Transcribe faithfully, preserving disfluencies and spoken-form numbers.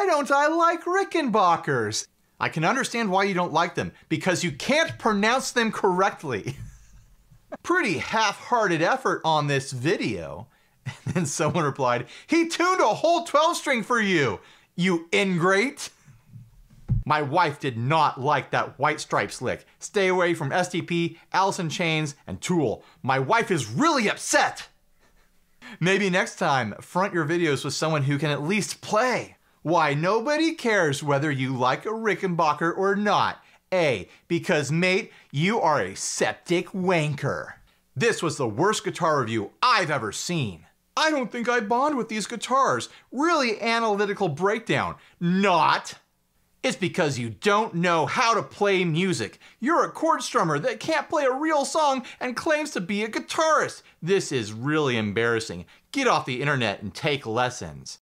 why don't I like Rickenbackers? I can understand why you don't like them, because you can't pronounce them correctly. Pretty half-hearted effort on this video. And then someone replied, he tuned a whole twelve string for you, you ingrate. My wife did not like that White Stripes lick. Stay away from S T P, Alice in Chains, and Tool. My wife is really upset. Maybe next time, front your videos with someone who can at least play. Why nobody cares whether you like a Rickenbacker or not. A, because mate, you are a septic wanker. This was the worst guitar review I've ever seen. I don't think I bond with these guitars. Really analytical breakdown. Not. It's because you don't know how to play music. You're a chord strummer that can't play a real song and claims to be a guitarist. This is really embarrassing. Get off the internet and take lessons.